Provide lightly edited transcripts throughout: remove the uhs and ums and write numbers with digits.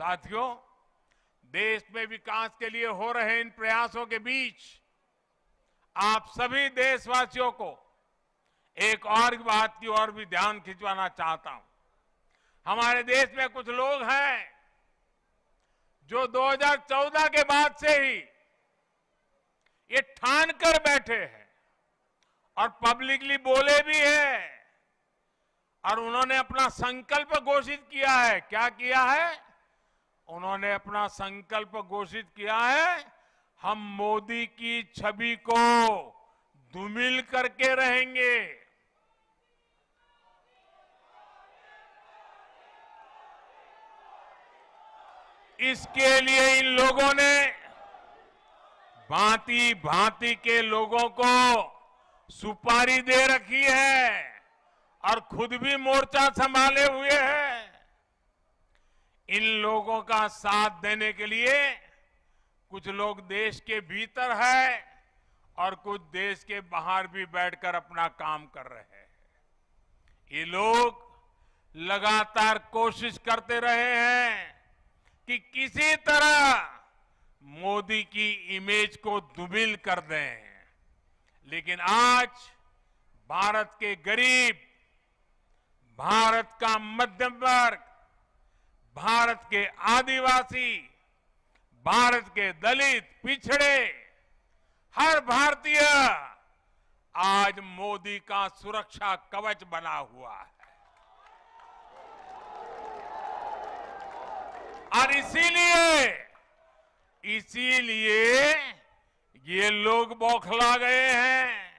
साथियों, देश में विकास के लिए हो रहे इन प्रयासों के बीच आप सभी देशवासियों को एक और बात की ओर भी ध्यान खिंचवाना चाहता हूं। हमारे देश में कुछ लोग हैं जो 2014 के बाद से ही ये ठान कर बैठे हैं और पब्लिकली बोले भी हैं और उन्होंने अपना संकल्प घोषित किया है। क्या किया है? उन्होंने अपना संकल्प घोषित किया है, हम मोदी की छवि को धूमिल करके रहेंगे। इसके लिए इन लोगों ने भांति भांति के लोगों को सुपारी दे रखी है और खुद भी मोर्चा संभाले हुए हैं। इन लोगों का साथ देने के लिए कुछ लोग देश के भीतर हैं और कुछ देश के बाहर भी बैठकर अपना काम कर रहे हैं। ये लोग लगातार कोशिश करते रहे हैं कि किसी तरह मोदी की इमेज को धूमिल कर दें, लेकिन आज भारत के गरीब, भारत का मध्यम वर्ग, भारत के आदिवासी, भारत के दलित, पिछड़े, हर भारतीय आज मोदी का सुरक्षा कवच बना हुआ है। और इसीलिए ये लोग बौखला गए हैं।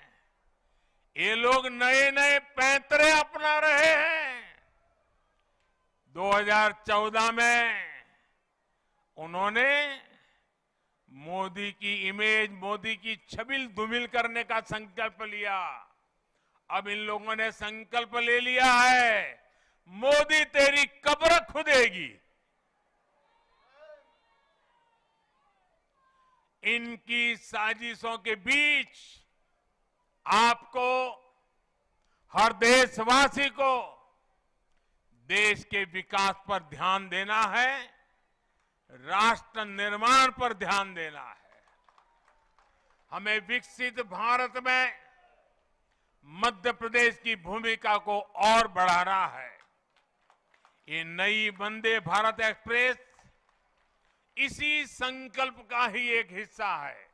ये लोग नए नए पैंतरे अपना रहे हैं। 2014 में उन्होंने मोदी की इमेज, मोदी की छवि धूमिल करने का संकल्प लिया। अब इन लोगों ने संकल्प ले लिया है, मोदी तेरी कब्र खुदेगी। इनकी साजिशों के बीच आपको, हर देशवासी को, देश के विकास पर ध्यान देना है, राष्ट्र निर्माण पर ध्यान देना है। हमें विकसित भारत में मध्य प्रदेश की भूमिका को और बढ़ाना है। ये नई वंदे भारत एक्सप्रेस इसी संकल्प का ही एक हिस्सा है।